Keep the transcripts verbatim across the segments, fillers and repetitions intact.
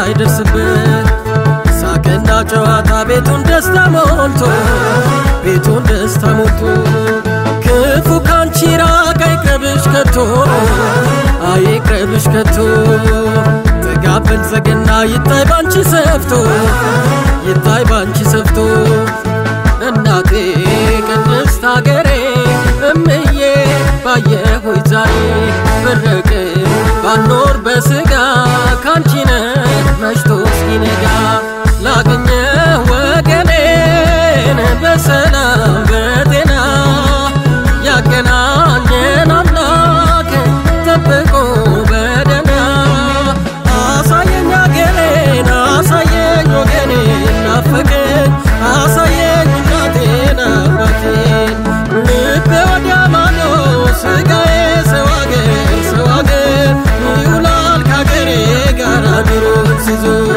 ሳይደርስበት ሳቀና ጨዋታ ቤቱን ደስታ ሞልቶ ቤቱን ደስታ ሞልቶ ክፉ ካንቺ ራቀ ይቅረብሽ ከቶ አይቅረብሽ ከቶ ተጋብን ዘገና ይታይ ባንቺ ሰፍቶ ይታይ ባንቺ ሰፍቶ እናቴ ቅድስት ሀገሬ እምዬ ባየሁሽ ዛሬ በረቀ ባኖር በስጋ ካንቺ ነሽቶስ ይነጋ ላገኘ ወገኔን በሰላም በጤና ያገናኘን አምላክ ጠብቆ በደህና አሳየኝ ሀገሬን አሳየኝ ወገኔን ናፍቀኝ አሳየኝ እናቴን አብራቴን ልቤ ወዲያ ማዶ ስጋዬ ሰዋገ ሰዋገ ይውላል ከሀገሬ ጋር አብሮን ሲዞር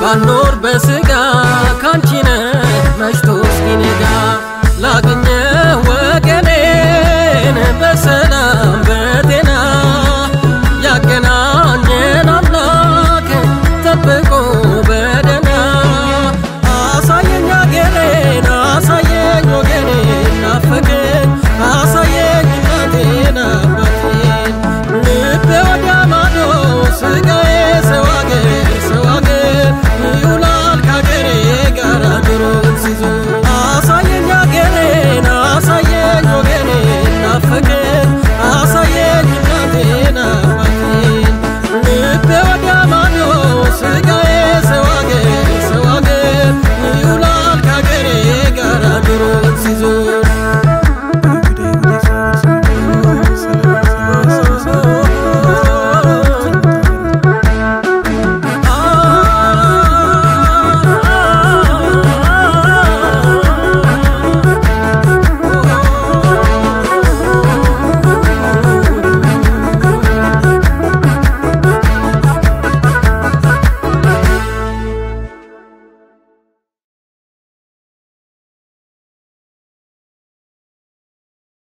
Banor besga kanchine mashtos ginega lagin